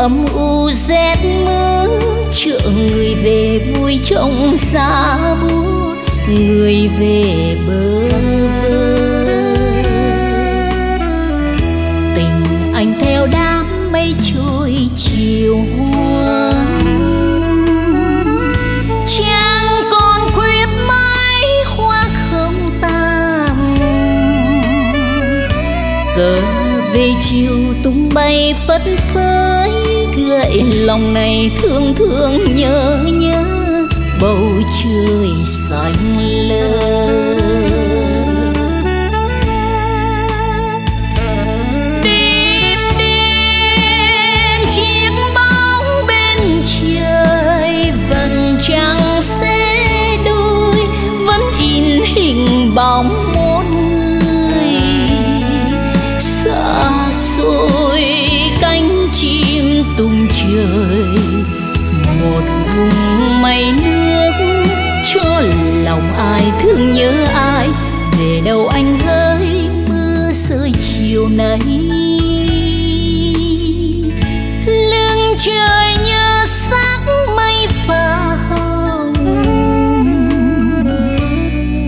âm u rét mưa, chợ người về vui trong xa bút, người về bơ vơ. Tình anh theo đám mây trôi chiều hoang, chẳng còn khuyết mái hoa không tàn. Cờ về chiều tung bay phất phới, gợi lòng này thương thương nhớ nhớ bầu trời xanh lơ. Bóng một người xa xôi, cánh chim tung trời một vùng mây nước, cho lòng ai thương nhớ ai. Về đâu anh hỡi mưa rơi chiều nay, lưng trời nhớ sắc mây pha hồng.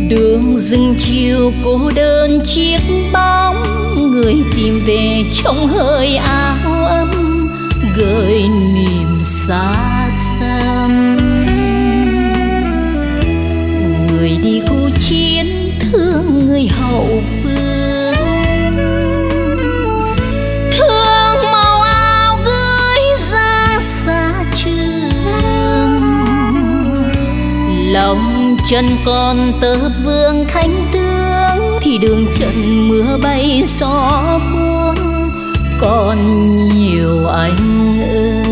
Đường rừng chiều cô đơn chiếc bóng, người tìm về trong hơi áo ấm, gợi niềm xa xăm. Người đi cuộc chiến thương người hậu phương, thương màu áo gửi ra xa trường. Lòng chân còn tớ vương khánh tướng, thì đường trận mưa bay gió cuốn còn nhiều anh ơi.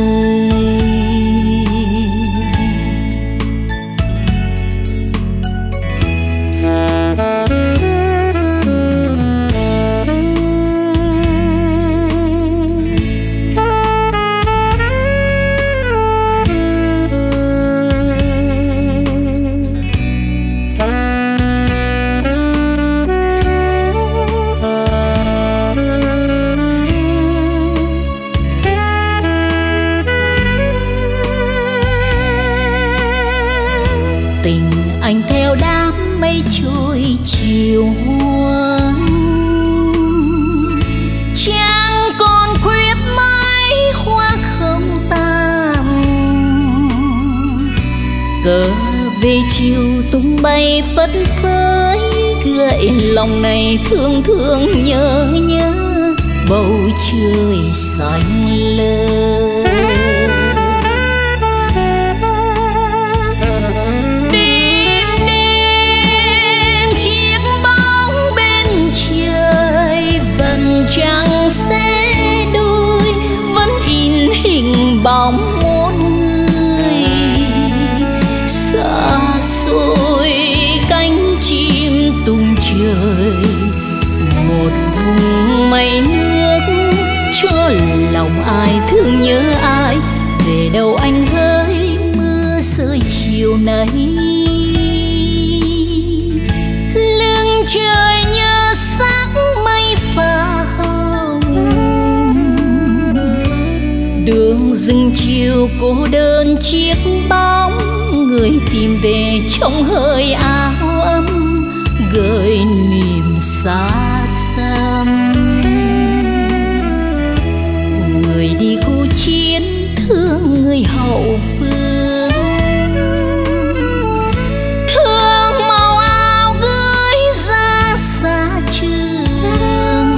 Anh theo đám mây trôi chiều hoang, chẳng còn khuyết mái hoa không tàn. Cờ về chiều tung bay phất phới, gợi lòng này thương thương nhớ nhớ bầu trời xanh lơ. Trăng xé đôi vẫn in hình bóng một người xa xôi, cánh chim tung trời một vùng mây nước, cho lòng ai thương nhớ ai. Về đâu anh hỡi mưa rơi chiều nay, lưng trời nhớ sắc mây pha hồng. Đường rừng chiều cô đơn chiếc bóng, người tìm về trong hơi áo ấm, gợi niềm xa xăm. Người đi cuộc chiến thương người hậu phương, thương màu áo gửi ra xa trường.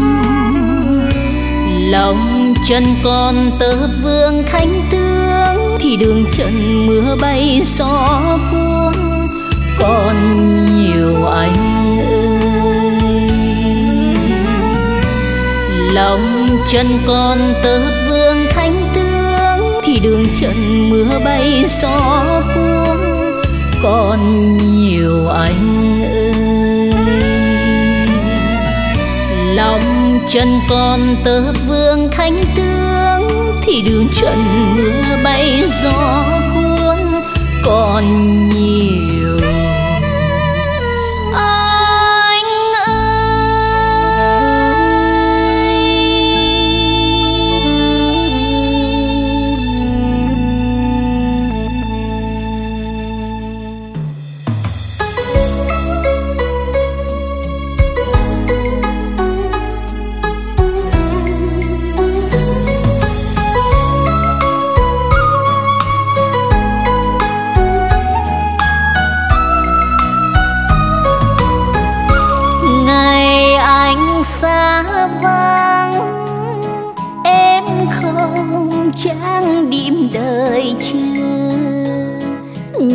Lòng chân còn tớ vương khánh tướng, thì đường trận mưa bay gió cuốn còn nhiều anh ơi. Lòng chân còn tớ vương khánh tướng, thì đường trận mưa bay gió cuốn còn nhiều anh ơi. Lòng chân còn tớ vương khánh tướng, thì đường trận mưa bay gió cuốn còn nhiều anh ơi.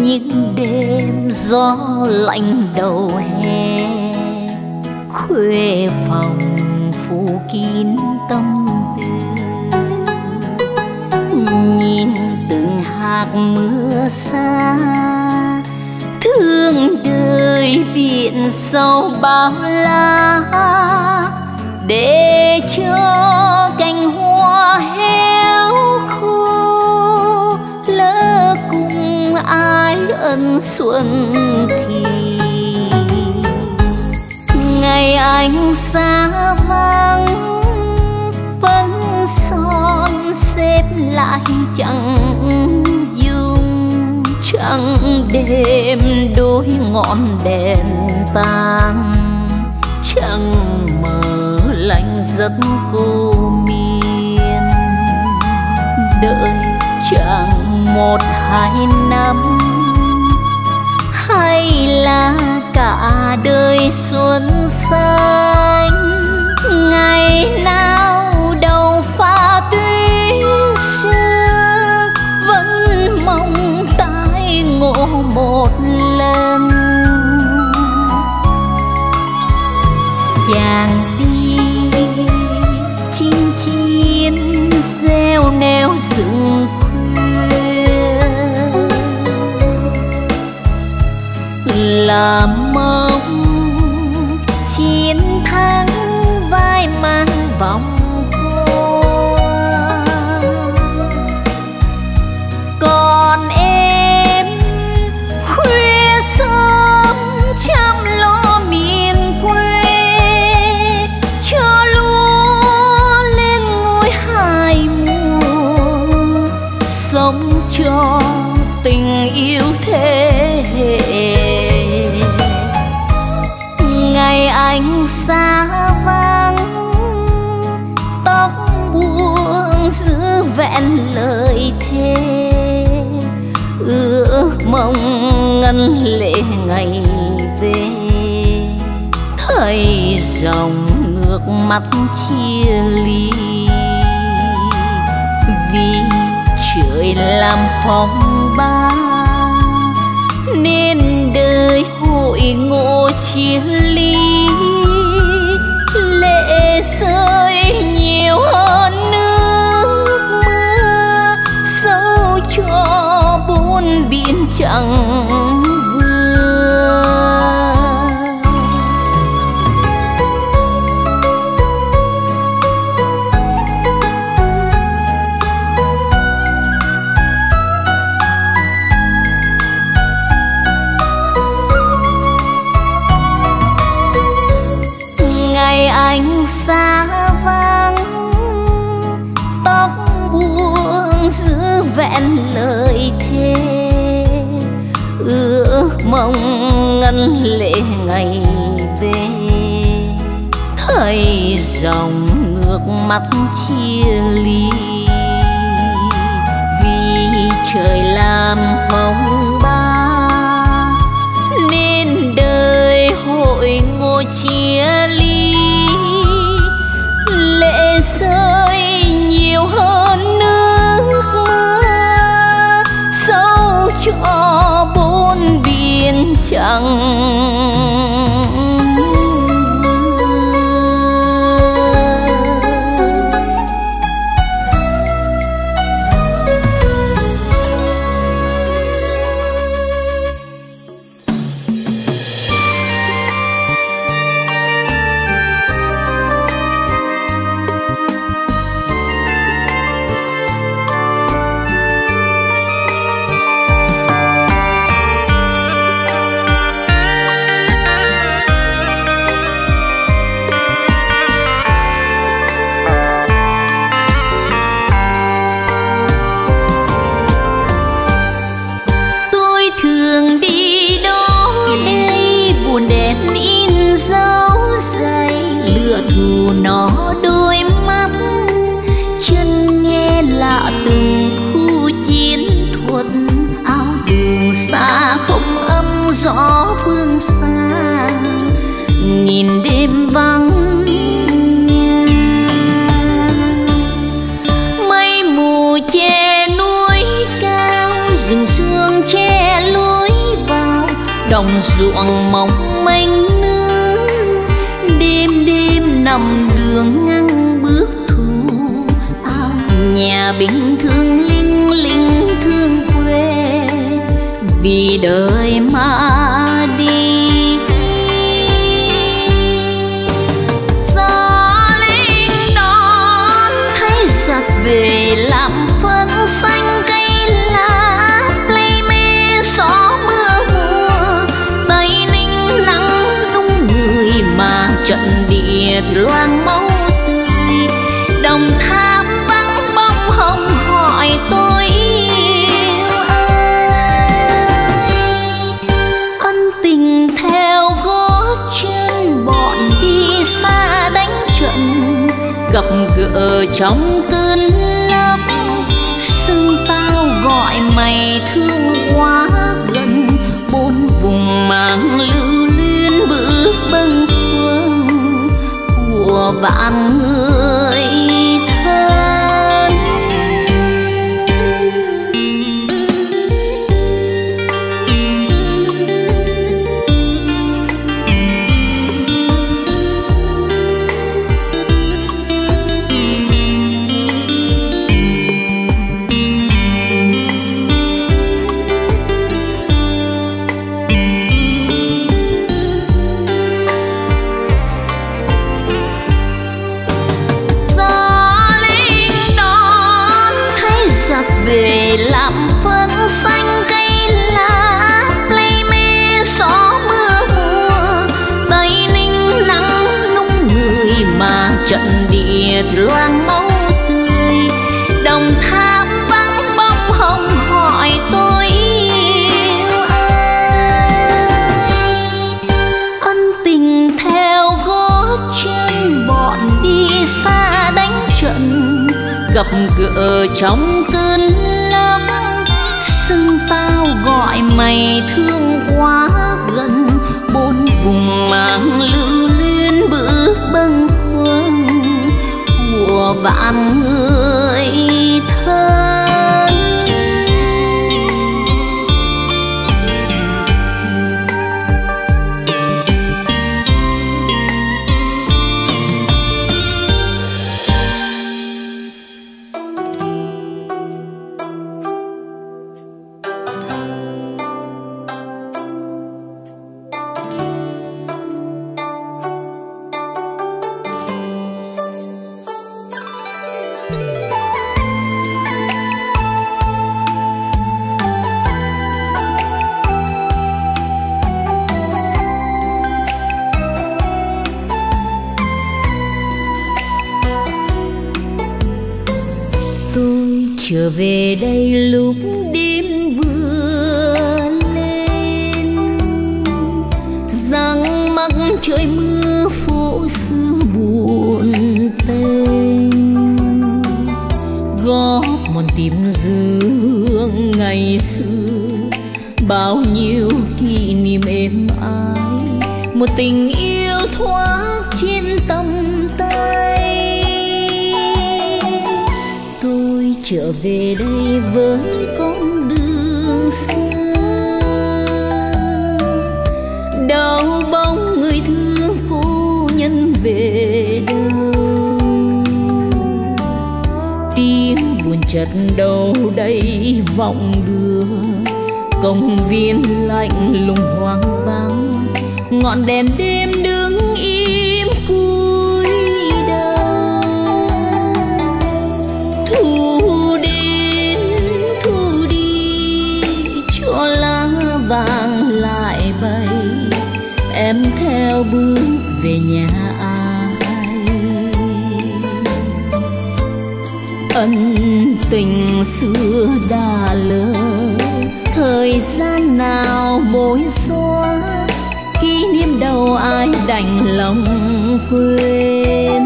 những đêm gió lạnh đầu hè, khuê phòng phủ kín tâm tư, nhìn từng hạt mưa xa, thương đời biển sâu bao la, để cho cành hoa héo khô lỡ cùng ai ân xuân thì ngày anh xa vắng, phấn son xếp lại chẳng dung trăng đêm đôi ngọn đèn tàn trăng mờ lạnh giấc cô miên đợi chẳng 1-2 năm hay là cả đời xuân xanh ngày nào đầu pha tuyết sương vẫn mong tái ngộ một lần. Chàng đi chim chim reo neo rừng khuya là mong chiến thắng vai mang vòng hoa, còn em khuya sớm chăm lo miền quê cho lúa lên ngôi 2 mùa sống cho tình yêu thế hệ. Anh xa vắng tóc buông giữ vẹn lời thề, ước mong ngân lệ ngày về thấy dòng nước mắt chia ly vì trời làm phong ba nên đời hội ngộ chia ly. Lệ rơi nhiều hơn nước mưa sâu cho bốn biển chẳng vừa. Anh xa vắng tóc buông giữ vẹn lời thề, ước mong ngân lệ ngày về thấy dòng nước mắt chia ly vì trời làm phong ba nên đời hội ngộ chia ly. Lệ rơi nhiều hơn nước mưa sâu cho bốn biển chẳng gió phương xa nhìn đêm vắng mây mù che núi cao rừng sương che lối đồng ruộng mong manh nước, đêm đêm nằm đường ngang bước thu. Ao nhà bình thương linh linh thương quê, vì đời mà đi. Gió lên đón thấy giặc về làm phấn xanh cây. Trận địa loang máu tươi, đồng tham vắng bóng hồng hỏi tôi yêu ơi. Ân tình theo gót chân bọn đi xa đánh trận, gặp gỡ trong cơn lốc sương tao gọi mày thương quá gần. Bốn vùng mang lưu luyến bước bâng của bạn người thân. Về làm phấn xanh cây lá, lây mê gió mưa mùa. Tây Ninh nắng nung người mà trận địa loang máu tươi, đồng tham vắng bóng hồng hỏi tôi yêu ơi. Ân tình theo gót chân bọn đi xa đánh trận, gặp gỡ trong cơn lốc sương tao gọi mày thương quá gần. Bốn vùng mang lưu luyến bước bâng khuâng của bạn người thân. Trở về đây lúc đêm vừa lên, răng mắc trời mưa phố xưa buồn tênh, góp mòn tìm dương ngày xưa bao nhiêu kỷ niệm êm ái, một tình yêu thoáng trên tâm tay. Trở về đây với con đường xưa, đau bóng người thương cô nhân về đâu. Tiếng buồn chợt đâu đây vọng đưa, công viên lạnh lùng hoang vắng, ngọn đèn đêm đứng im cúi đầu. Vàng lại bay em theo bước về nhà ai. Ân tình xưa đã lỡ, thời gian nào bối xóa, kỷ niệm đâu ai đành lòng quên.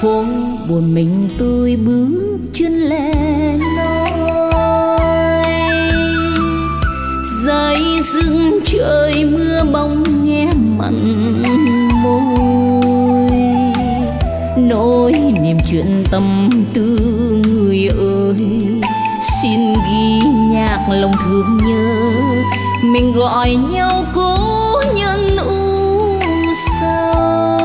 Phố buồn mình tôi bước chân lẻ dây dưng trời mưa bóng nghe mặn môi, nỗi niềm chuyện tâm tư người ơi xin ghi nhạc lòng thương nhớ mình gọi nhau cố nhân u sầu.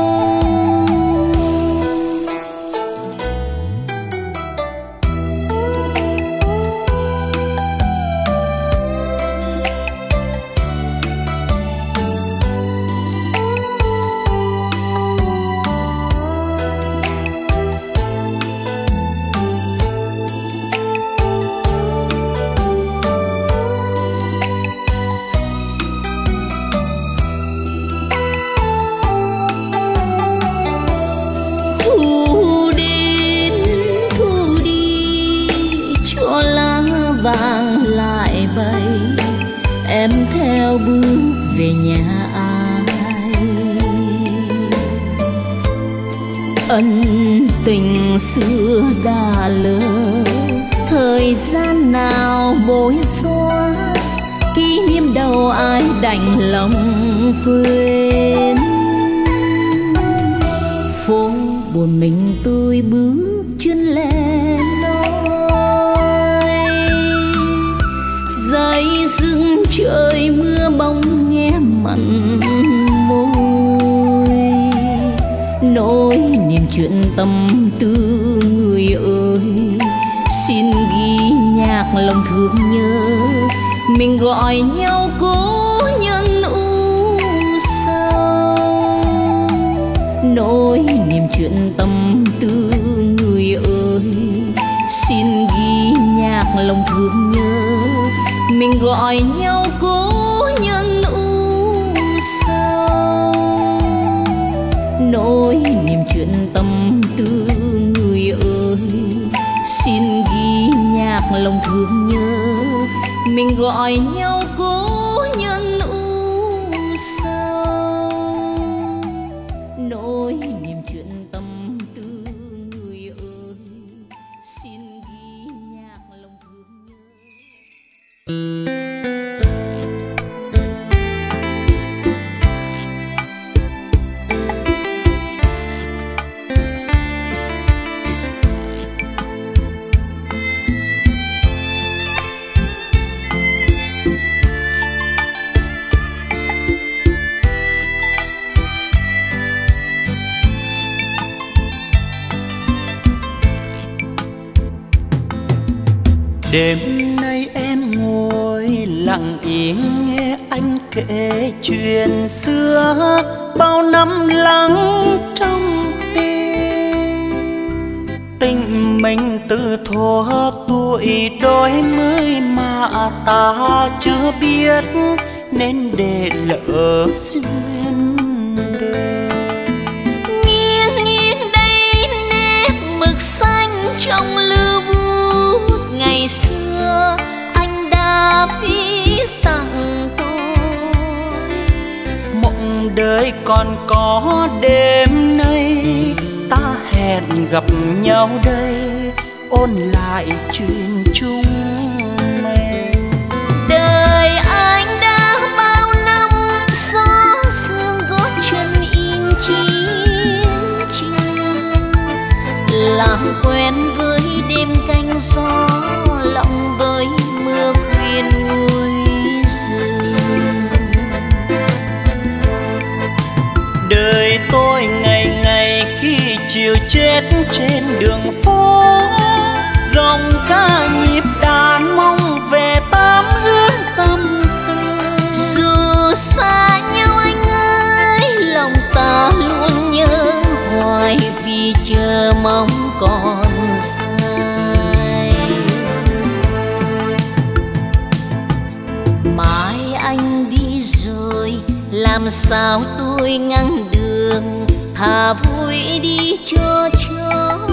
Bước về nhà ai ân tình xưa đã lỡ, thời gian nào bối xóa kỷ niệm đâu ai đành lòng quên. Phố buồn mình tôi bước chân lẻ loi, dây dưng trời mưa bóng nghe mặn môi, nỗi niềm chuyện tâm tư người ơi xin ghi nhạc lòng thương nhớ, mình gọi nhau cố nhân u sầu. Nỗi niềm chuyện tâm tư người ơi xin ghi nhạc lòng thương nhớ, mình gọi nhau cố nhân u sầu. Nỗi niềm chuyện tâm tư người ơi xin ghi nhạc lòng thương nhớ, mình gọi nhau cố nhân u sầu. Nỗi niềm chuyện tâm tư người ơi xin ghi nhạc lòng thương nhớ. Đêm nay em ngồi lặng yên nghe anh kể chuyện xưa bao năm lắng trong tim. Tình mình từ thuở tuổi đôi mươi mà ta chưa biết nên để lỡ duyên đời. Nghiêng nghiêng đây nét mực xanh trong lưu vui, ngày xưa anh đã viết tặng tôi. Mộng đời còn có đêm nay, ta hẹn gặp nhau đây ôn lại chuyện chung mình. Đời anh đã bao năm gió sương gót chân in chín chiều, làm quen với đêm canh gió lộng với mưa khuyên nguôi rừng. Đời tôi ngày ngày khi chiều chết trên đường phố, dòng ca nhịp đàn mong về tám hướng tâm tư. Dù xa nhau anh ơi, lòng ta luôn nhớ hoài vì chờ mong còn. Làm sao tôi ngăn đường, thà vui đi cho chót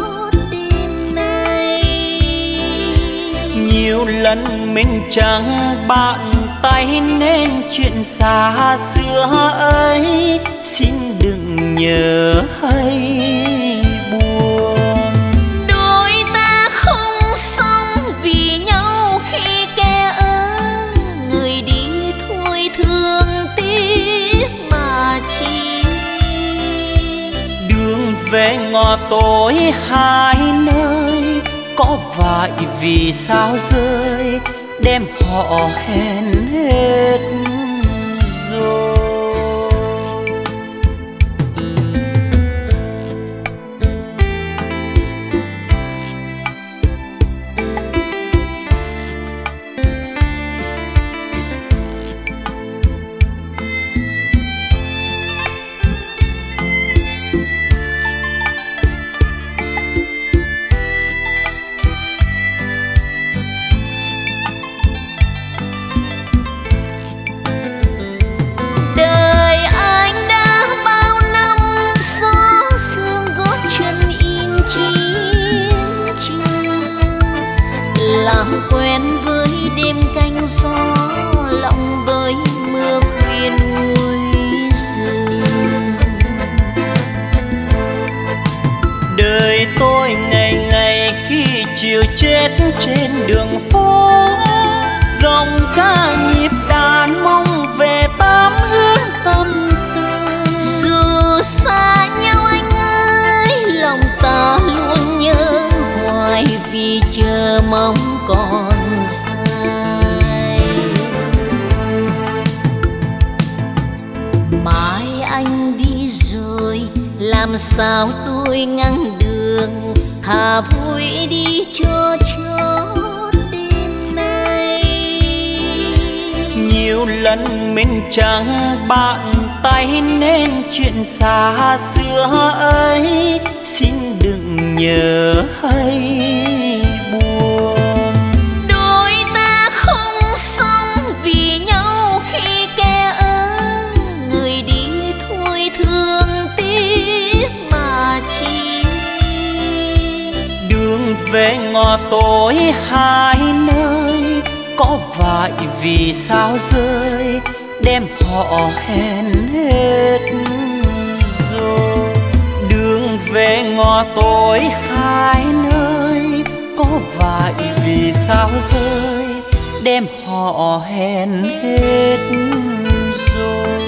đêm nay. Nhiều lần mình chẳng bạn tay nên chuyện xa xưa ấy xin đừng nhớ hay buồn. Đôi ta không xong vì nhau khi kẻ ơi người đi thôi thương tiếc mà chi. Đường về ngõ tối hai nơi, có vài vì sao rơi đem họ hẹn hết. chết trên đường phố, dòng ca nhịp đàn mong về tám hướng tâm tư. Dù xa nhau anh ơi, lòng ta luôn nhớ hoài vì chờ mong còn dài. Mai anh đi rồi, làm sao tôi ngăn đường? Thà vui đi cho chốn đêm nay. Nhiều lần mình chẳng bạn tay nên chuyện xa xưa ấy, xin đừng nhớ hay buồn. Đôi ta không xong vì nhau khi kẻ ơi, người đi thôi thương tiếc mà chi. Về ngõ tối hai nơi, có vài vì sao rơi đem họ hẹn hết rồi. Đường về ngõ tối hai nơi, có vài vì sao rơi đem họ hẹn hết rồi.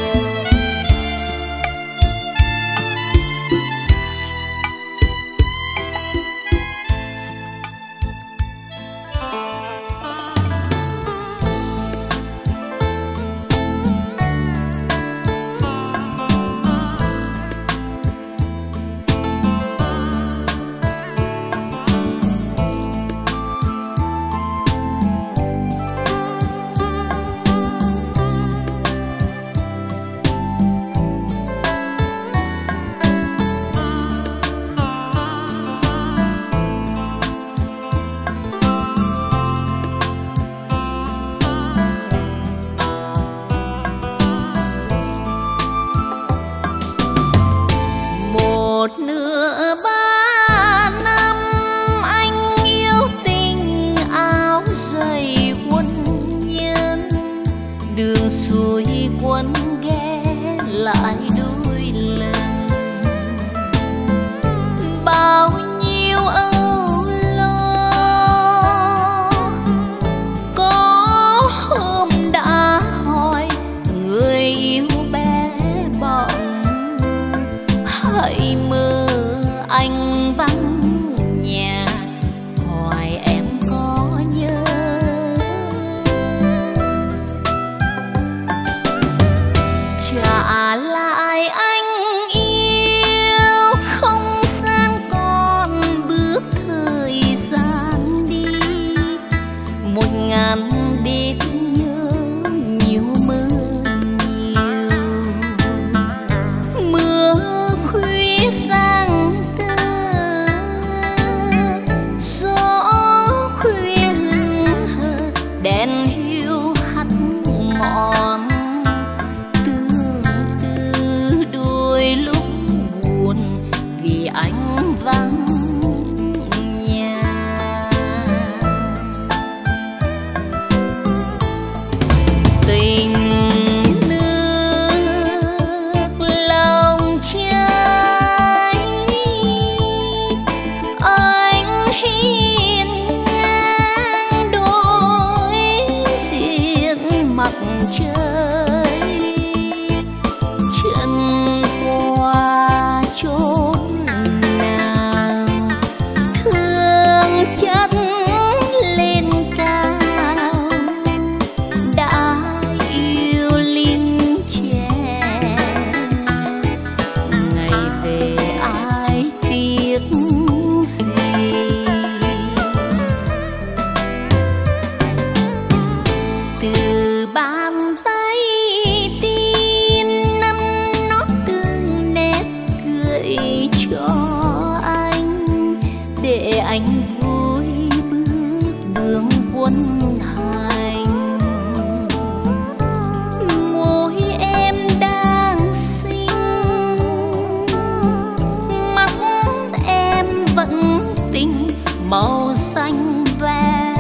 Màu xanh ve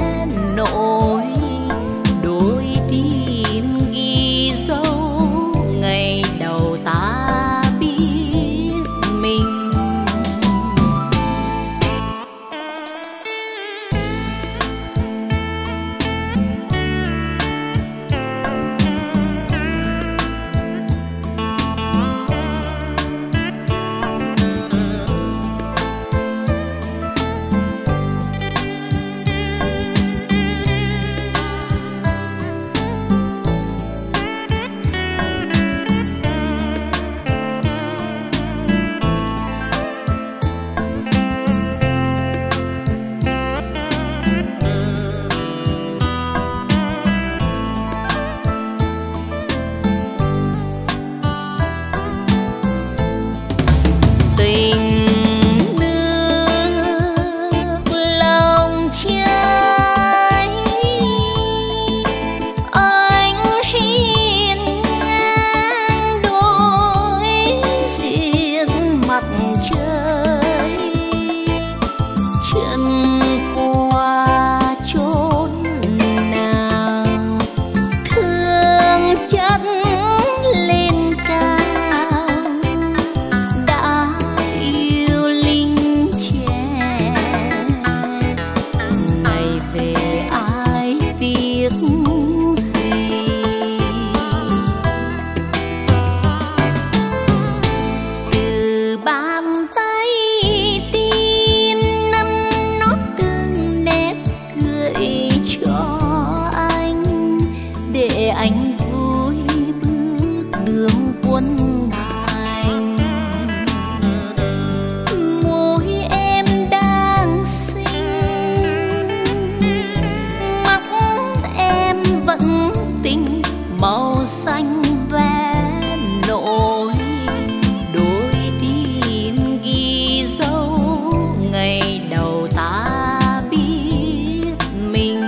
nỗi đôi tim anh vui bước đường quân hành, môi em đang xinh, mắt em vẫn tình màu xanh ve nỗi đôi tim ghi dấu ngày đầu ta biết mình.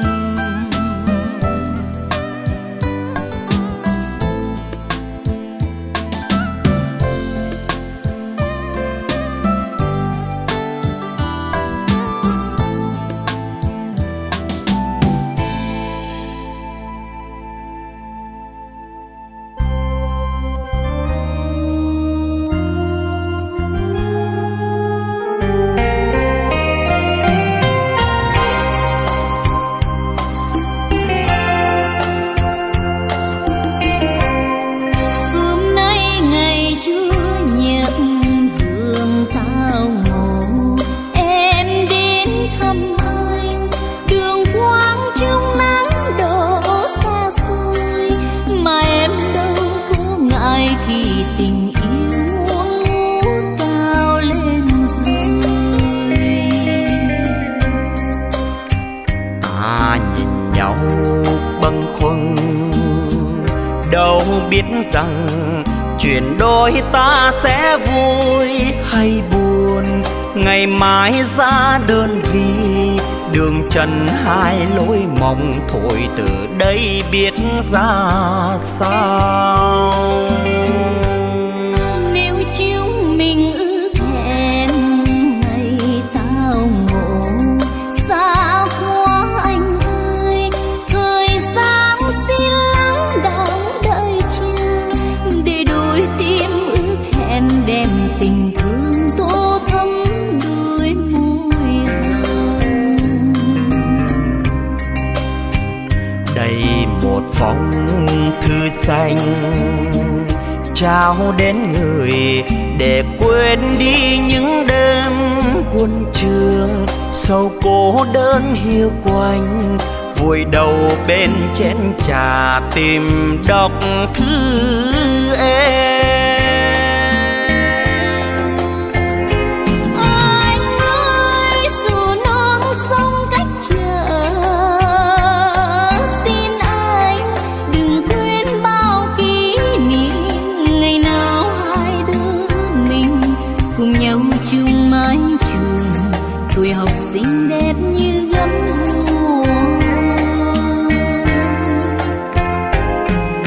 Đâu biết rằng chuyện đôi ta sẽ vui hay buồn, ngày mai ra đơn vị đường trần hai lối mong thôi từ đây biết ra sao. Nếu chúng mình ước hẹn ngày tao ngộ xa quá anh ơi, thời gian xin lắng đọng đợi chưa để đôi tim ước hẹn đem tình thương tô thắm đôi môi hồng. Đây một phong thư xanh trao đến người để quên đi những đêm quân trường sầu cô đơn hiu quạnh, vùi đầu bên chén trà tìm đọc thư em.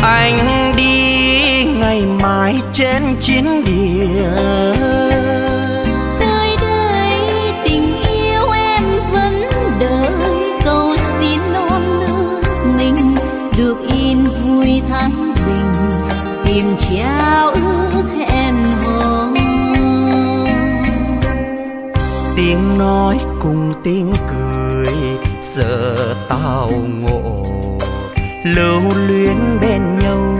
Anh đi ngày mai trên chiến địa, nơi đây tình yêu em vẫn đợi, cầu xin non nước mình được yên vui thắng bình, tìm trao ước hẹn hò. Tiếng nói cùng tiếng cười giờ tao ngộ, lưu luyến bên nhau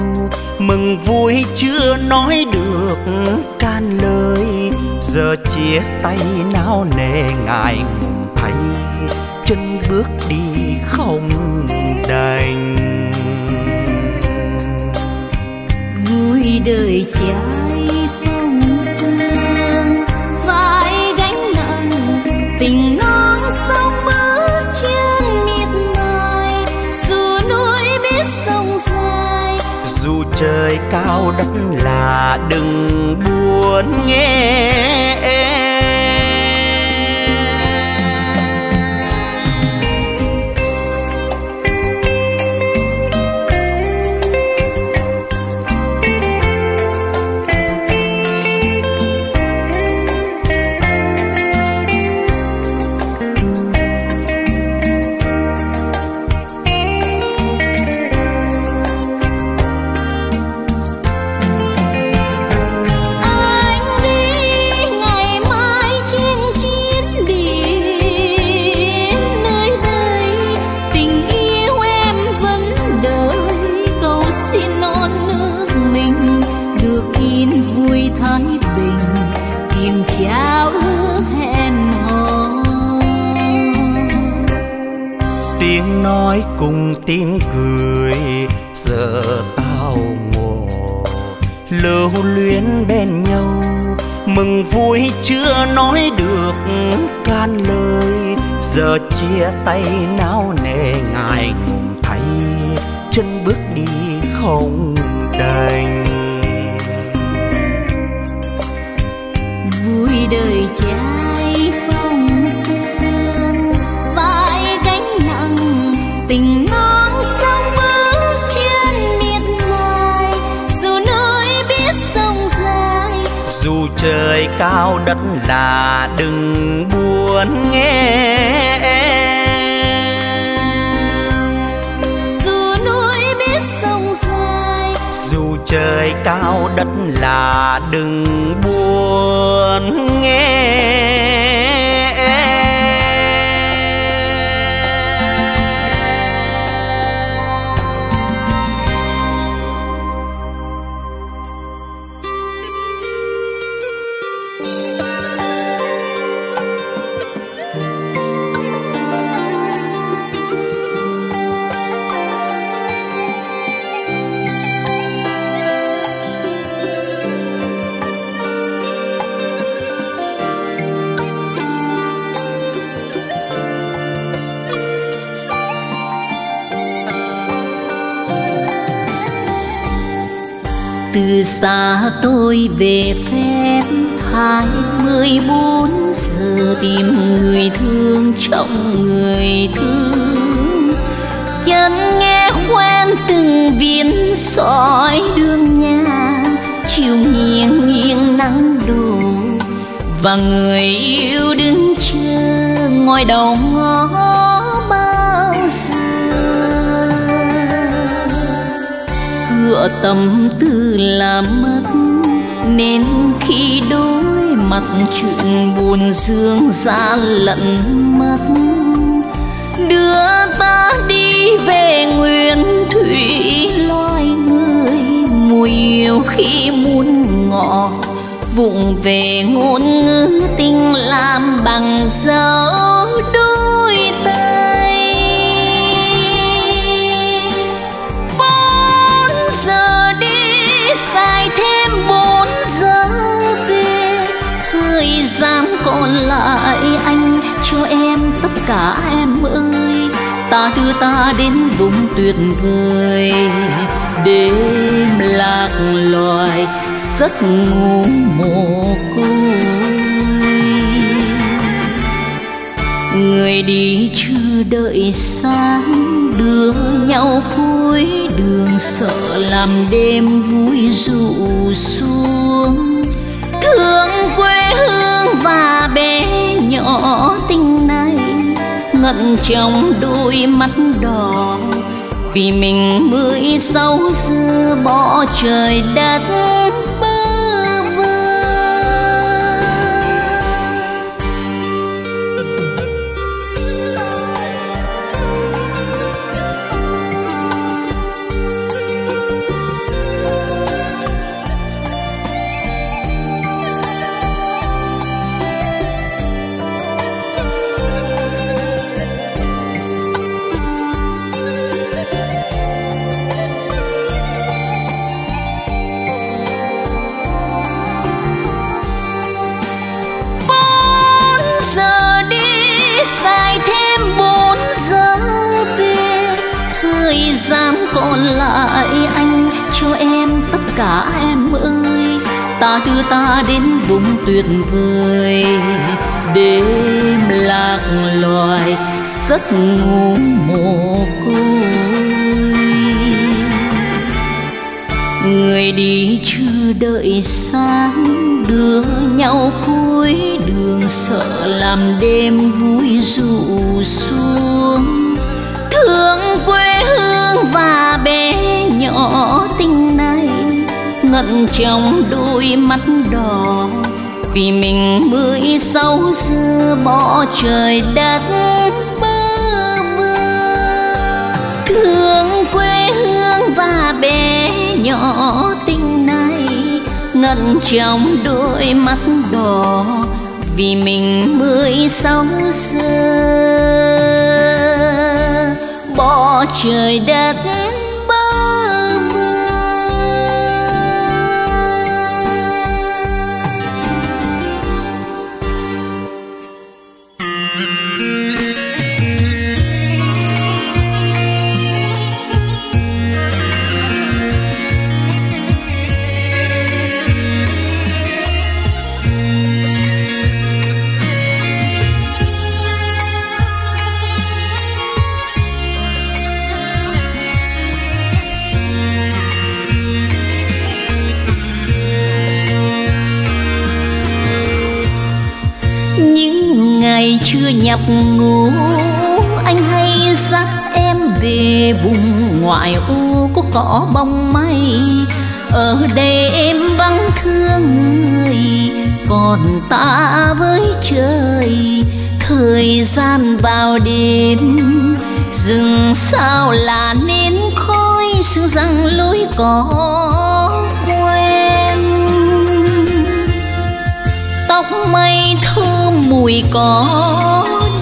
mừng vui chưa nói được can lời, giờ chia tay nao nề ngại ngùng thấy chân bước đi không đành. Vui đời trái phong sương phải gánh nặng tình non sông bước chân miệt mài, dù núi biết sông dài dù trời cao đất là đừng buồn nghe em. Tiếng nói cùng tiếng cười giờ lưu luyến bên nhau, mừng vui chưa nói được can lời. Giờ chia tay nao nề ngại ngùng thay, chân bước đi không đành. Vui đời trái phong sương, vai gánh nặng tình non sông bước trên miệt mài. Dù nơi biết sông dài, dù trời cao đất là đừng buồn nghe. Trời cao đất là đừng buồn nghe. Từ xa tôi về phép 24 giờ tìm người thương trong người thương. Chân nghe quen từng viên sỏi đường nhà, chiều nghiêng nghiêng nắng đổ và người yêu đứng chờ ngoài đầu ngõ bao giờ. Hứa tâm tư là mất, nên khi đối mặt chuyện buồn dương ra lận mất. Đưa ta đi về nguyên thủy loài người, mùi yêu khi muốn ngọ vụng về ngôn ngữ tình làm bằng dấu đôi tay. Dài thêm 4 giờ về, thời gian còn lại anh cho em tất cả em ơi. Ta đưa ta đến vùng tuyệt vời, đêm lạc loài giấc ngủ mồ côi. Người đi chưa đợi sáng, đưa nhau cuối đường sợ làm đêm vui rụ xuống. Thương quê hương và bé nhỏ tình này ngẩn trong đôi mắt đỏ, vì mình mới 6 giờ bỏ trời đất bơ vơ. Gian còn lại anh cho em tất cả em ơi. Ta đưa ta đến vùng tuyệt vời, đêm lạc loài giấc ngủ mồ côi. Người đi chưa đợi sáng, đưa nhau cuối đường sợ làm đêm vui rụ xuống. Thương quê hương và bé nhỏ tình này ngẩn trong đôi mắt đỏ, vì mình mới 6 giờ bỏ trời đất bơ vơ. Thương quê hương và bé nhỏ tình này ngẩn trong đôi mắt đỏ, vì mình mới 6 giờ bỏ trời đất bơ vơ. nhập ngủ, anh hay dắt em về vùng ngoại ô có cỏ bông mây. Ở đây em vắng thương người, còn ta với trời. Thời gian vào đêm, rừng sao là nến khói, sương răng lối cỏ quen. Tóc mây thơm mùi cỏ,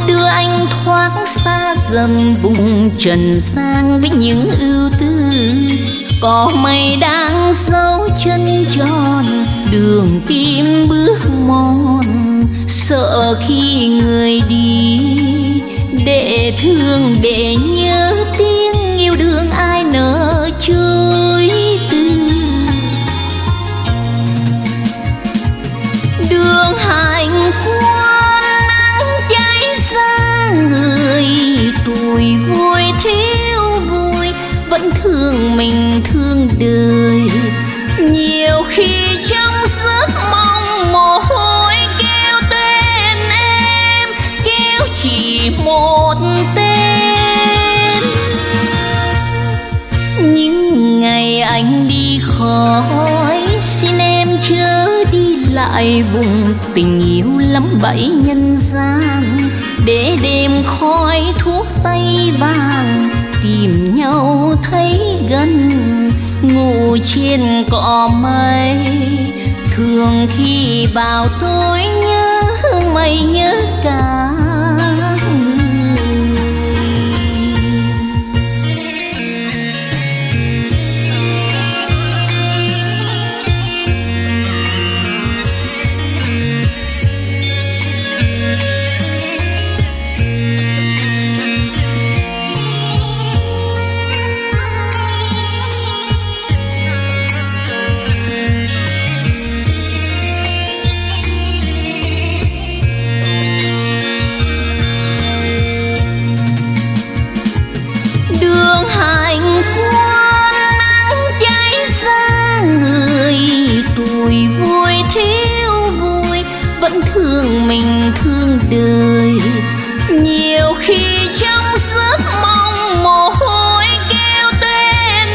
đưa anh thoáng xa dần vùng trần gian với những ưu tư. Cỏ mây đang dấu chân tròn, đường tim bước mòn. Sợ khi người đi, để thương để nhớ tiếng yêu đương ai nỡ chối từ. Đường hạnh qua nắng cháy ra người, tuổi vui thiếu vui vẫn thương mình thương đời. Nhiều khi trong giấc mong mồ hôi chỉ một tên. Những ngày anh đi khỏi, xin em chớ đi lại vùng tình yêu lắm bẫy nhân gian. Để đêm khói thuốc tây vàng, tìm nhau thấy gần, ngủ trên cỏ mây. Thường khi vào tối nhớ hương mây nhớ cả. Thương mình thương đời, nhiều khi trong giấc mong mồ hôi kêu tên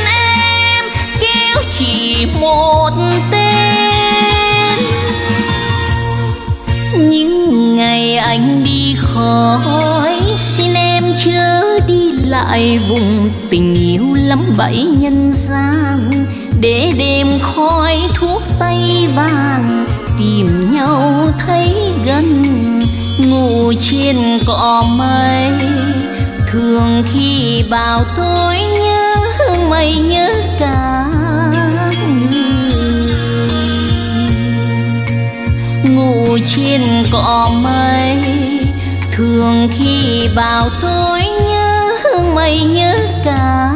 em, kêu chỉ một tên. Những ngày anh đi khỏi, xin em chớ đi lại vùng tình yêu lắm bẫy nhân gian. Để đêm khói thuốc tây vàng, tìm nhau thấy gần, ngủ trên cỏ mây. Thường khi vào tối nhớ hương mây nhớ cả người. Ngủ trên cỏ mây, thường khi vào tối nhớ hương mây nhớ cả.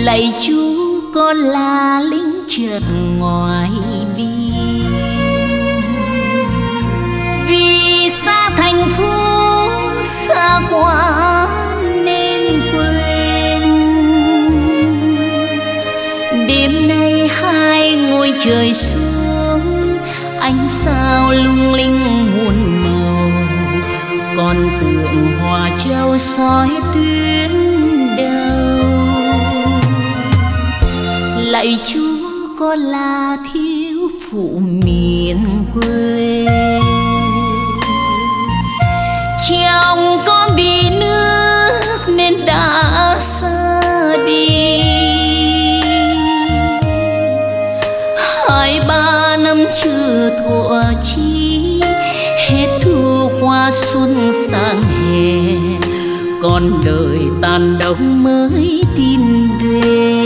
Lạy chú con là lính trượt ngoài biên, vì xa thành phố xa quá nên quên. Đêm nay hai ngôi trời xuống, ánh sao lung linh muôn màu. Con tượng Hòa Châu soi tuyến đầu. Lạy chú con là thiếu phụ miền quê, chồng con vì nước nên đã xa đi. 23 năm chưa thọ chí, hết thu qua xuân sang hè. Con đời tàn đông mới tìm về.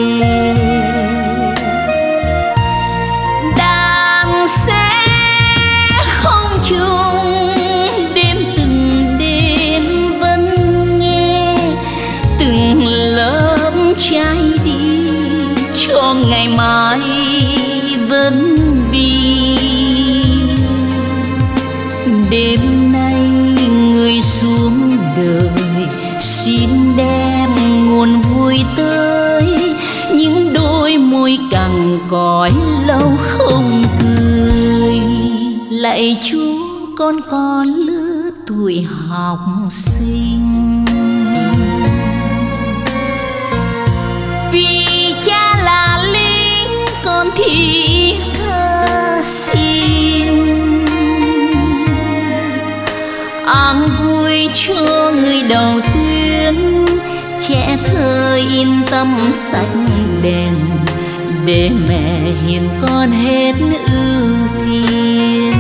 Hãy đêm nay người xuống đời, xin đem nguồn vui tới những đôi môi cằn cõi lâu không cười. Lạy Chúa con có lứa tuổi học sinh, vì cha là lính con thì tha xin. An vui cho người đầu tuyến, trẻ thơ yên tâm sạch đèn, để mẹ hiền con hết ưu tiên.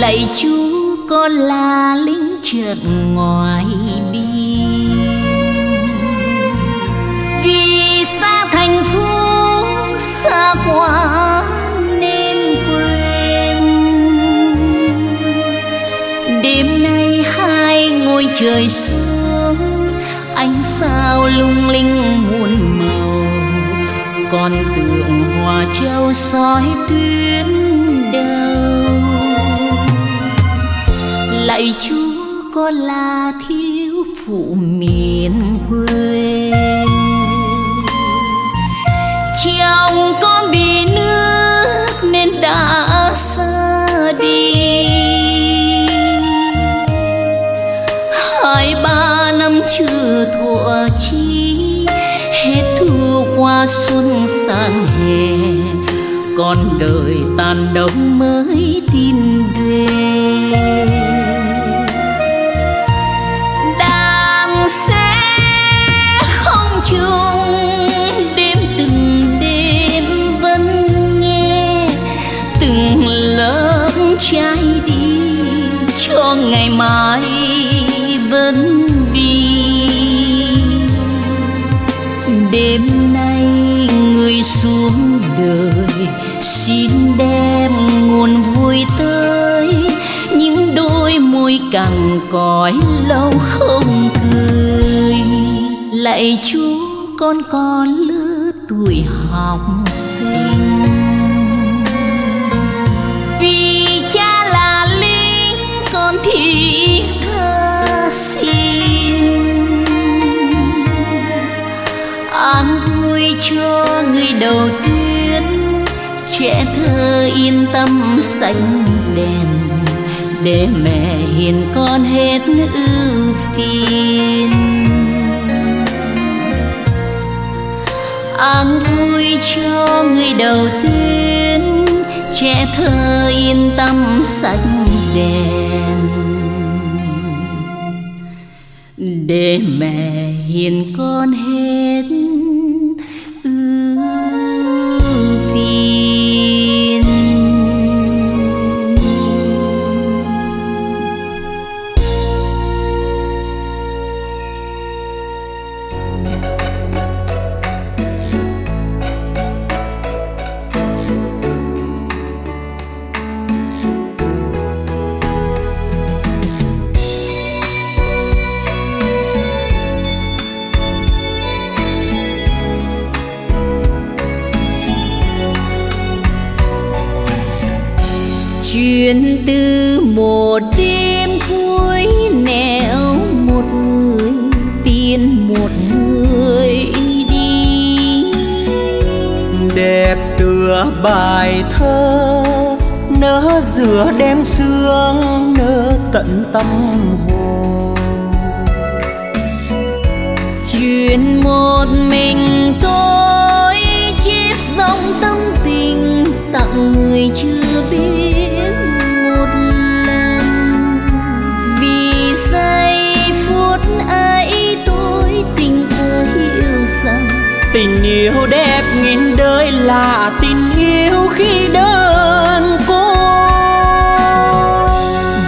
Lạy Chúa con là lính trượt ngoài biên, vì xa thành phố xa quá nên quên. Đêm nay hai ngôi trời xuống, ánh sao lung linh muôn màu, con tượng Hòa Châu soi tuyến đầu. Lạy Chúa con là thiếu phụ miền quê, chồng con vì nước nên đã xa đi. 2-3 năm chưa thuở chi, hết thu qua xuân sang hè, con đời tàn đông mới tin về. Đêm từng đêm vẫn nghe từng lớp trái tim, cho ngày mai vẫn đi. Đêm nay người xuống đời, xin đem nguồn vui tới những đôi môi cằn cõi lâu không cười. Lạy Chúa con có lứa tuổi học sinh, vì cha là lính con thì tha xin. An vui cho người đầu tiên, trẻ thơ yên tâm sánh đèn, để mẹ hiền con hết ưu phiền. An vui cho người đầu tiên, trẻ thơ yên tâm sạch đèn, để mẹ hiền con hết ưu phiền. Chuyện từ một đêm cuối nẻo, một người tiên một người đi. Đẹp tựa bài thơ nỡ giữa đêm sương, nỡ tận tâm hồn. Chuyện một mình tôi chép dòng tâm tình, tặng người chưa biết một lần. Vì giây phút ấy tôi tình cờ hiểu rằng tình yêu đẹp nghìn đời là tình yêu khi đơn côi.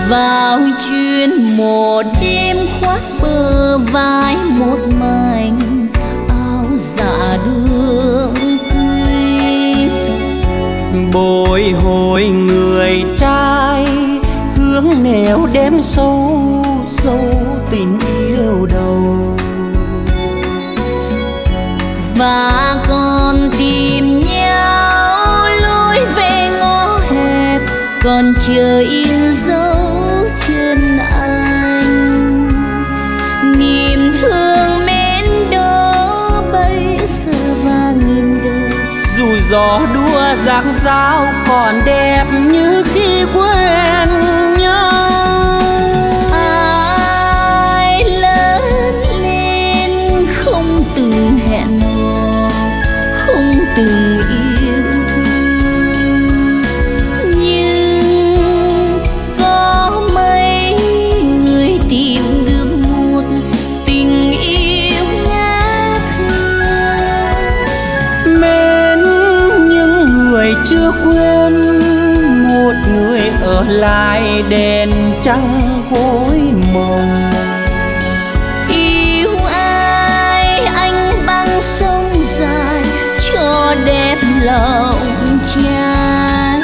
Vào chuyến một đêm khoác bờ vai một mình, áo dạ đường bồi hồi người trai hướng nẻo đêm sâu dấu tình yêu đầu, và còn tìm nhau lối về ngõ hẹp, còn chờ yêu dấu chân anh. Niềm thương mến đó bây giờ và nghìn đời, dù gió đua giang dao còn đẹp như khi quen nhau. Ai lớn lên không từng hẹn hò, không từng yêu thương, nhưng có mấy người tìm được một tình yêu ngát thưa. Mến những người chưa quên, một người ở lại đèn trăng gối mộng. Yêu ai anh băng sông dài cho đẹp lòng trai.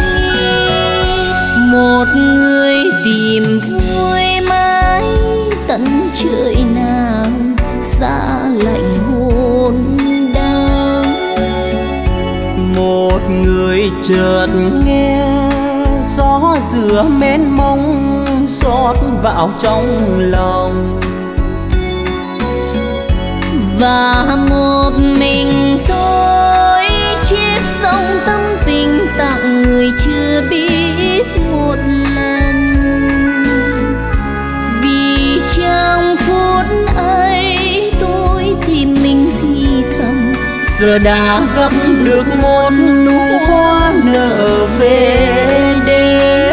Một người tìm vui mãi tận trời nào xa lạnh hồn đau. Một người chợt nghe gió giữa mênh mông xót vào trong lòng, và một mình tôi chiếc sông tâm tình tặng người chưa biết một lần. Vì trong phút ấy tôi tìm mình thì thầm, giờ đã gặp được một nụ hoa nở về đêm.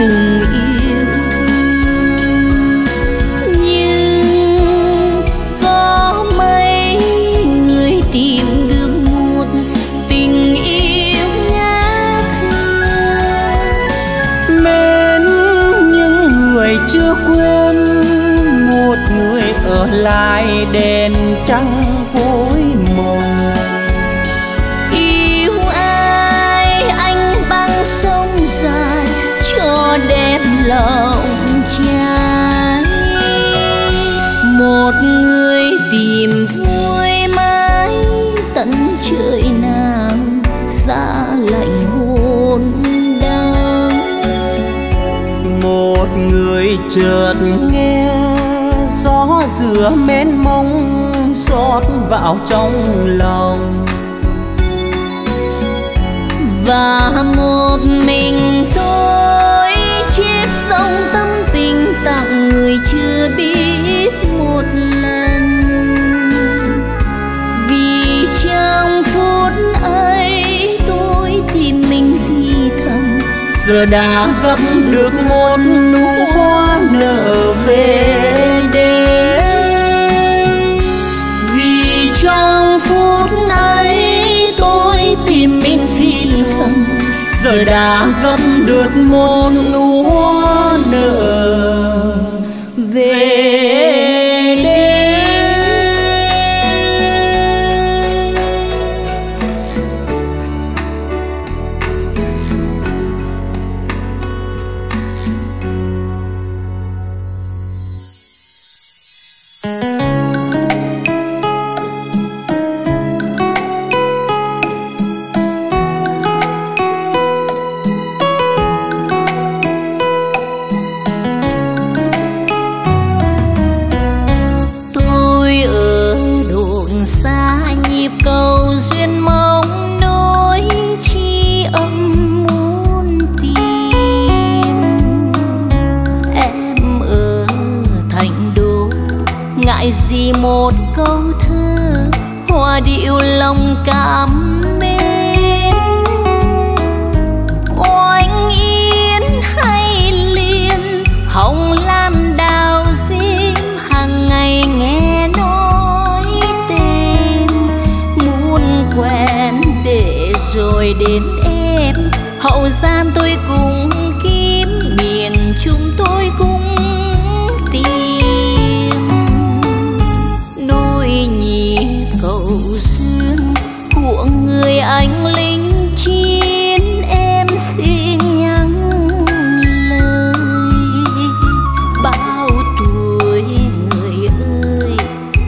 Từng yêu nhưng có mấy người tìm được một tình yêu ngát thưa. Mến những người chưa quên, một người ở lại đèn trăng gối mộng. Yêu ai anh băng sông dài cho đẹp lòng trai. Một người tìm vui mãi tận trời nào xa lạnh hồn đau. Một người chợt nghe gió giữa mênh mông xót vào trong lòng, và một mình tôi chiếc sông tâm tình tặng người chưa biết một lần. Vì trong phút ấy tôi tìm mình thì thầm, giờ đã gặp được một nụ hoa nở về đêm. Vì trong phút ấy tôi tìm mình thì thầm, giờ đã gặp được một nụ hoa nở về. Ngại gì một câu thơ hòa điệu lòng cảm hồng lam đào diêm hàng ngày nghe nói tên, muốn quen để rồi đến em Hậu Giang tôi cùng kiếm, miền Trung tôi cũng tìm. Nỗi nhì cầu duyên của người anh lính chiến em xin nhắn lời. Bao tuổi người ơi,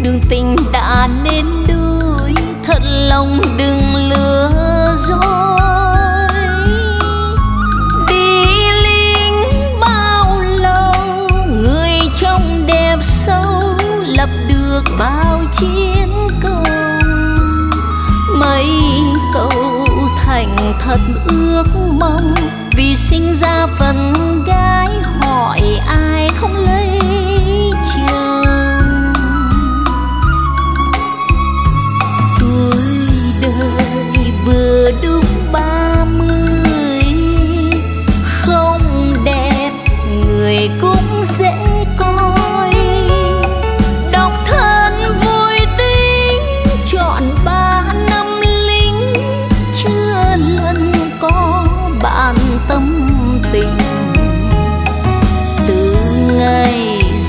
đường tình đã nên đôi, thật lòng đừng lừa dối. Bao chiến công mấy câu thành thật ước mong, vì sinh ra phần gái hỏi ai không lấy chồng. Tuổi đời vừa đúng 30 không đẹp người cũng dễ.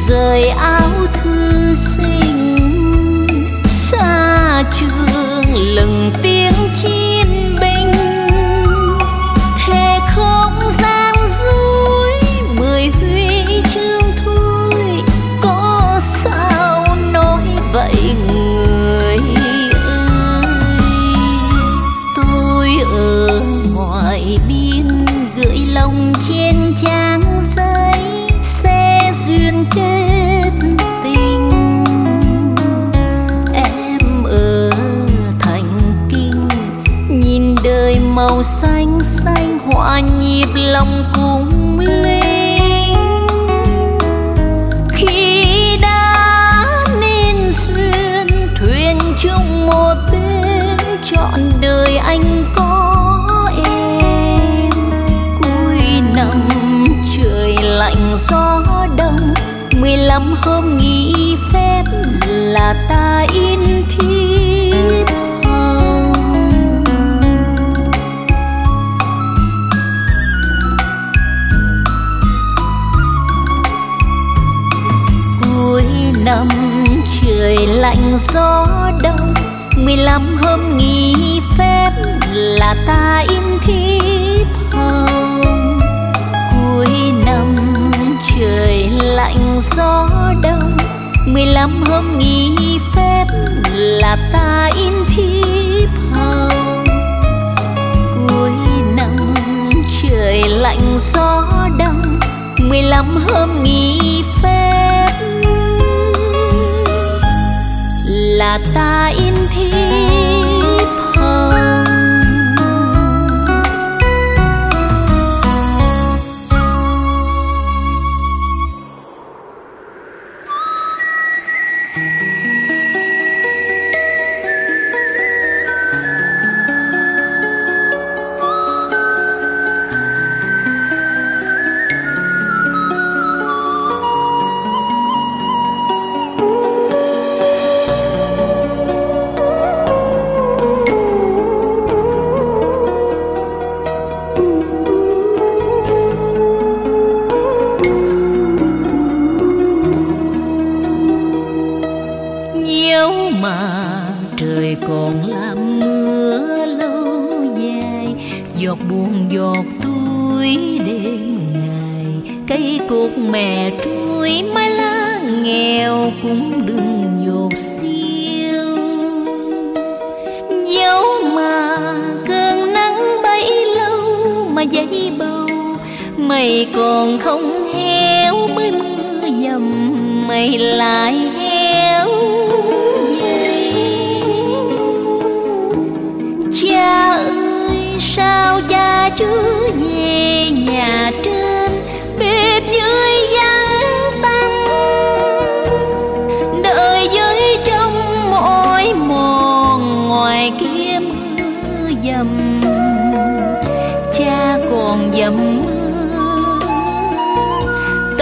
Rời áo thư sinh xa trường, lừng tiếng chiến binh thế không gian dối 10 huy chương thôi, có sao nói vậy người ơi. Tôi ở ngoài biên gửi lòng trên trang giấy xe duyên kết màu xanh xanh hòa nhịp lòng cùng linh. Khi đã nên duyên thuyền chung một bên, chọn đời anh có em. Cuối năm trời lạnh gió đông, 15 hôm nghỉ phép là ta in thiết. Năm trời lạnh gió đông, 15 hôm nghỉ phép là ta in thiếp hồng. Cuối năm trời lạnh gió đông, 15 hôm nghỉ phép là ta in thiếp hồng. Cuối năm trời lạnh gió đông, 15 hôm nghỉ phép là ta in thiếp hồng.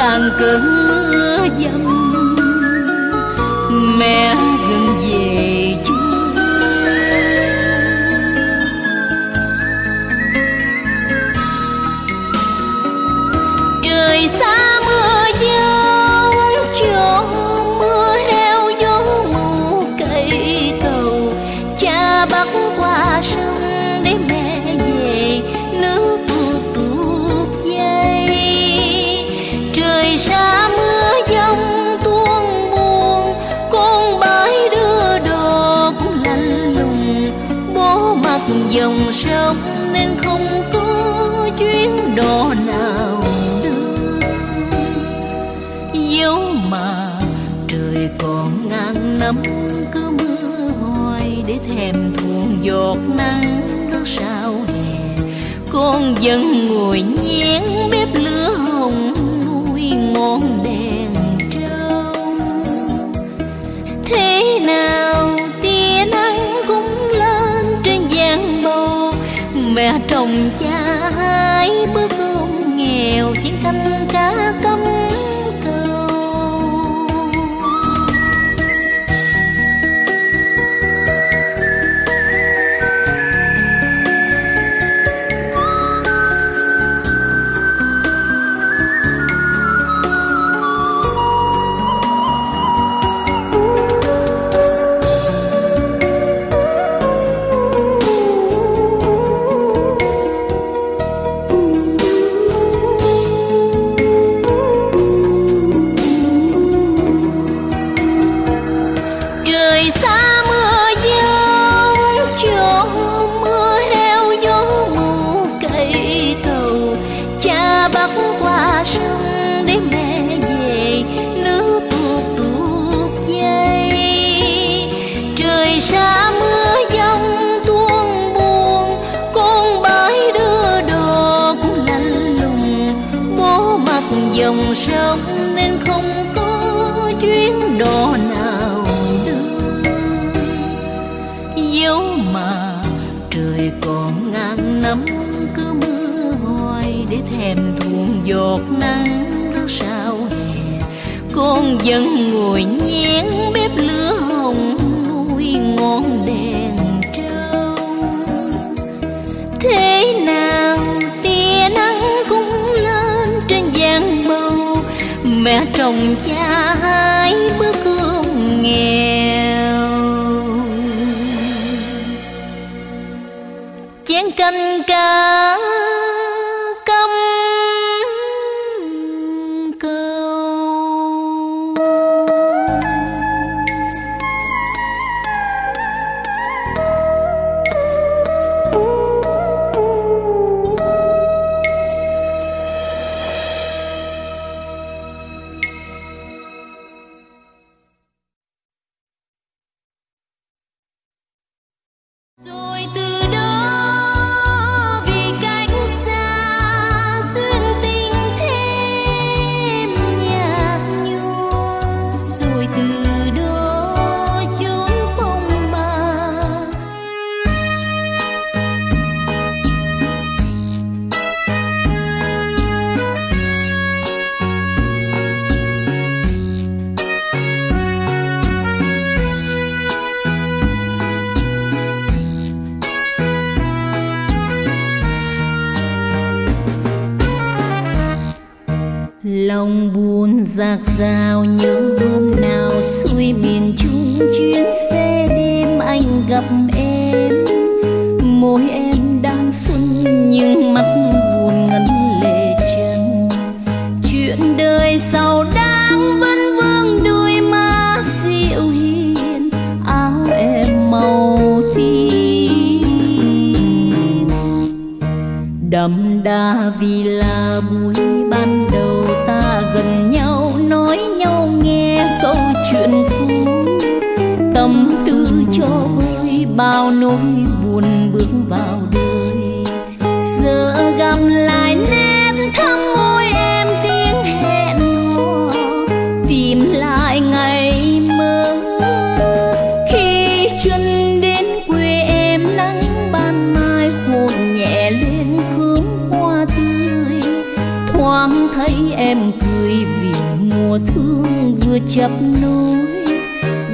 càng cơn mưa dầm. Mẹ gần về chưa? Trời xa mưa giông, cho mưa heo gió mù cây cầu. Cha bắt qua sông để mẹ về nước tuột tuột dây. Trời xa mưa giông. Dòng sông nên không có chuyến đò nào đưa, dẫu mà trời còn ngàn năm cứ mưa hoài để thèm thuồng giọt nắng rớt sao hè. Con vẫn ngồi nhén bếp lửa hồng nuôi ngọn đèn trâu. Thế nào tia nắng cũng mẹ chồng cha hai bữa cơm nghèo chiến tranh cá cấm câu. Dòng sông nên không có chuyến đò nào đưa, dẫu mà trời còn ngàn năm cứ mưa hoài để thèm thuồng giọt nắng rớt sao hè. Con vẫn ngồi nhén bếp lửa hồng nuôi ngọn đèn trâu. Thế nào tia nắng cũng lên trên giang, mẹ chồng cha hai bữa cơm nghèo chén canh cá cấm câu. Lòng buồn dạt dào những hôm nào xuôi miền Trung, chuyến xe đêm anh gặp em. Môi em đang xuân nhưng mắt buồn ngấn lệ chân. Chuyện đời sau đang vẫn vương đôi má dịu hiền, áo em màu tím. Đậm đà vì là buổi ban đầu gần nhau, nói nhau nghe câu chuyện cũ, tâm tư cho vơi bao nỗi buồn bước vào đời. Giờ gặp lại nét thắm môi em, tiếng hẹn hò tìm lại ngày mơ. Khi chân đến quê em, nắng ban mai hồn nhẹ lên khóm hoa tươi, thoáng thấy em cười. chập núi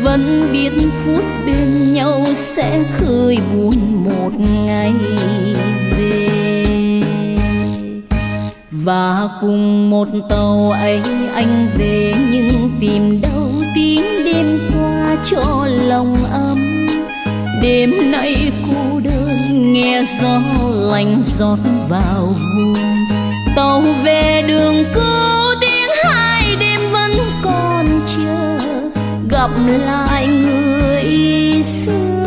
vẫn biết phút bên nhau sẽ khơi buồn một ngày về. Và cùng một tàu ấy anh về nhưng tìm đâu tiếng đêm qua cho lòng ấm. Đêm nay cô đơn nghe gió lạnh rót vào hồn. Tàu về đường cũ tiếng hai đêm vẫn còn chờ gặp lại người xưa.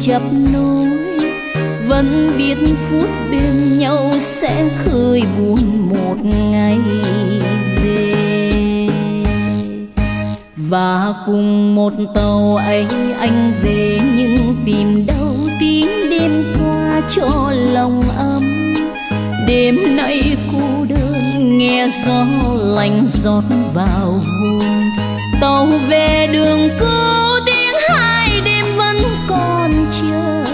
Chập núi vẫn biết phút bên nhau sẽ khơi buồn một ngày về. Và cùng một tàu ấy anh về nhưng tìm đâu tiếng đêm qua cho lòng ấm. Đêm nay cô đơn nghe gió lạnh rót vào hồn. Tàu về đường cũ tiếng hai đêm vẫn còn chưa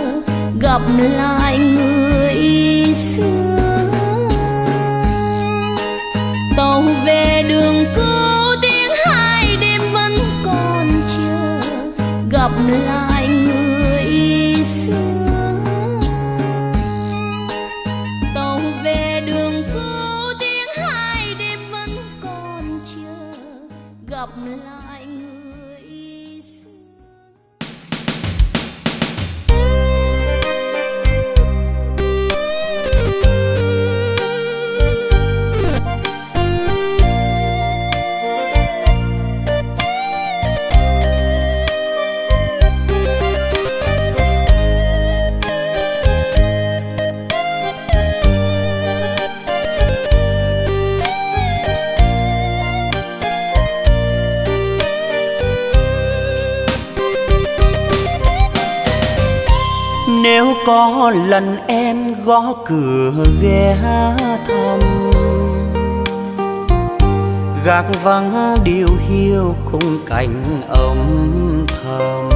gặp lại người xưa. Tàu về đường cũ tiếng hai đêm vẫn còn chưa gặp lại người xưa. Tàu về đường cũ tiếng hai đêm vẫn còn chưa gặp lại. Nếu có lần em gõ cửa ghé thăm, gác vắng điều hiu khung cảnh âm thầm.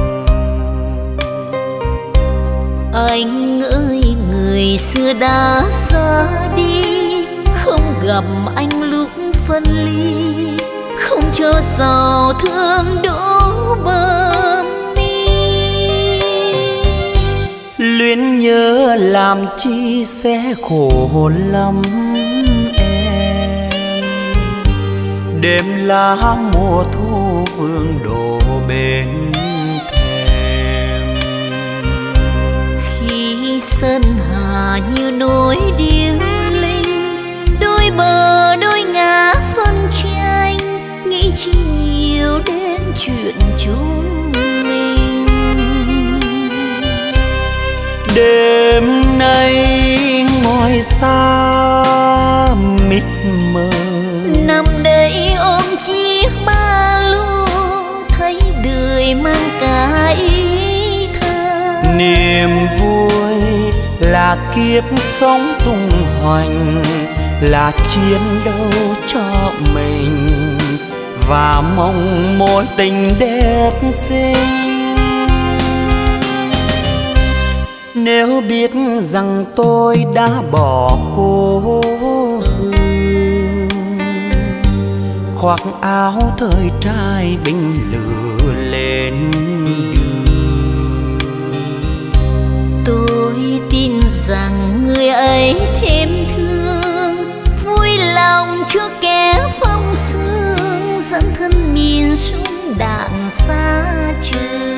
Anh ơi, người xưa đã xa đi, không gặp anh lúc phân ly, không cho giàu thương đổ bờ. Luyến nhớ làm chi sẽ khổ lắm em. Đêm lá mùa thu vương đổ bên thềm. Khi sơn hà như nối điềm linh, đôi bờ đôi ngã phân tranh, nghĩ chi nhiều đến chuyện chúng mình. Đêm nay ngồi xa mịt mờ, nằm đây ôm chiếc ba lô, thấy đời mang cả ý thơ. Niềm vui là kiếp sống tung hoành, là chiến đấu cho mình và mong mối tình đẹp xinh. Nếu biết rằng tôi đã bỏ cô hương, khoác áo thời trai binh lửa lên đường. Tôi tin rằng người ấy thêm thương, vui lòng cho kẻ phong sương, dẫn thân mình xuống đạn xa trường.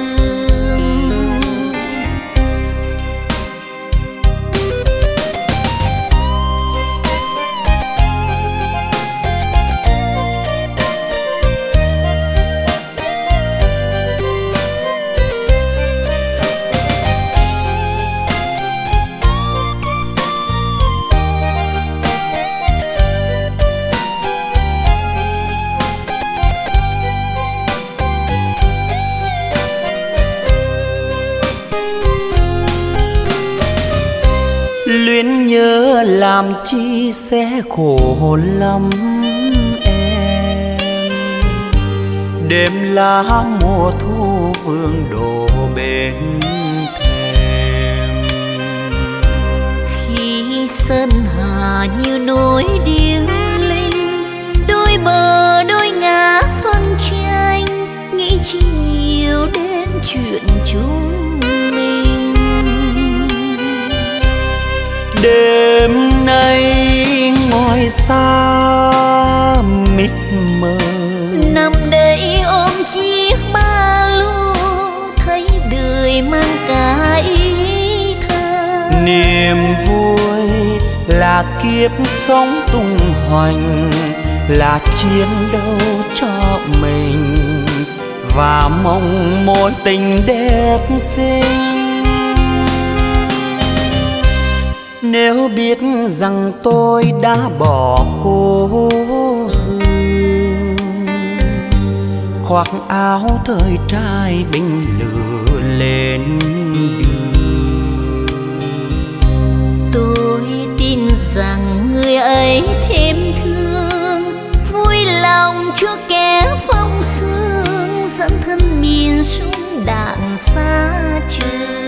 nhớ làm chi sẽ khổ lắm em. Đêm lá mùa thu vương đổ bên thềm, khi sơn hà như nối điềm linh, đôi bờ đôi ngã phân tranh, nghĩ chi nhiều đến chuyện chung. Đêm nay ngồi xa mịt mờ, nằm đây ôm chiếc ba lô, thấy đời mang cả ý thơ. Niềm vui là kiếp sống tung hoành, là chiến đấu cho mình và mong mối tình đẹp xinh. Nếu biết rằng tôi đã bỏ cô hương, khoác áo thời trai binh lửa lên đường. Tôi tin rằng người ấy thêm thương, vui lòng cho kẻ phong sương, dẫn thân mình xuống đạn xa trường.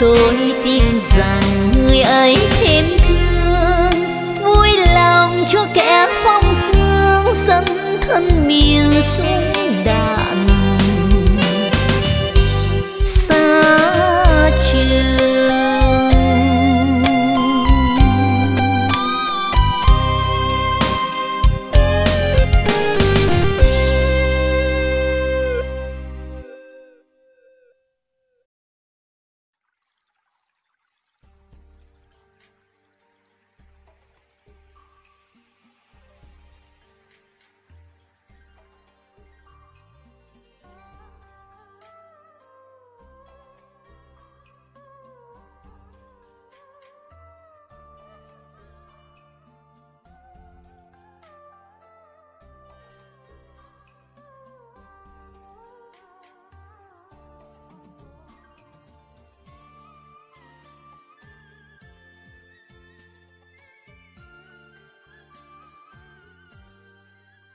Tôi tin rằng người ấy thêm thương, vui lòng cho kẻ phong sương, dẫn thân miền xuống đạn